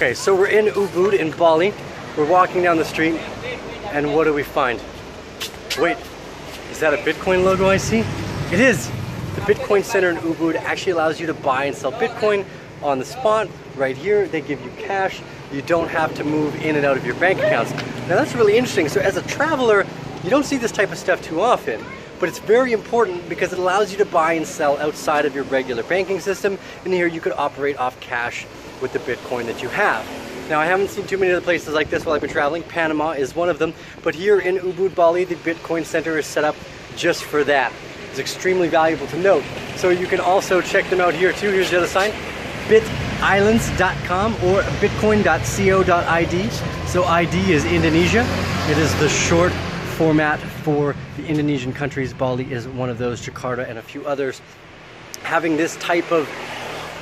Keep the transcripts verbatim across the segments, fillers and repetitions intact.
Okay, so we're in Ubud in Bali. We're walking down the street, and what do we find? Wait, is that a Bitcoin logo I see? It is! The Bitcoin Center in Ubud actually allows you to buy and sell Bitcoin on the spot, right here. They give you cash. You don't have to move in and out of your bank accounts. Now that's really interesting. So as a traveler, you don't see this type of stuff too often, but it's very important because it allows you to buy and sell outside of your regular banking system, and here you could operate off cash with the Bitcoin that you have. Now I haven't seen too many other places like this while I've been traveling. Panama is one of them, but here in Ubud, Bali, the Bitcoin Center is set up just for that. It's extremely valuable to note. So you can also check them out here too. Here's the other sign, bit islands dot com or bitcoin dot co dot I D. So I D is Indonesia. It is the short format for the Indonesian countries. Bali is one of those, Jakarta and a few others. Having this type of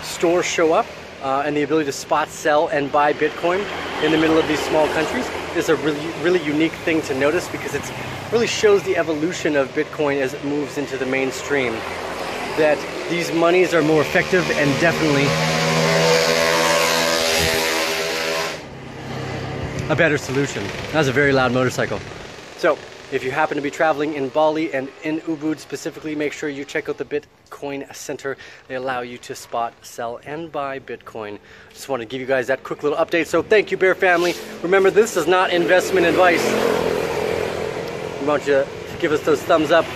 store show up uh, and the ability to spot, sell, and buy Bitcoin in the middle of these small countries is a really, really unique thing to notice because it really shows the evolution of Bitcoin as it moves into the mainstream. That these monies are more effective and definitely a better solution. That was a very loud motorcycle. So, if you happen to be traveling in Bali and in Ubud specifically, make sure you check out the Bitcoin Center. They allow you to spot, sell, and buy Bitcoin. Just want to give you guys that quick little update. So thank you, Bear Family. Remember, this is not investment advice. We want you to give us those thumbs up.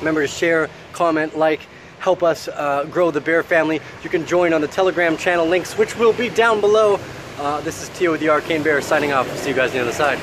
Remember to share, comment, like, help us uh, grow the Bear Family. You can join on the Telegram channel links, which will be down below. Uh, this is Tio with the Arcane Bear signing off. See you guys on the other side.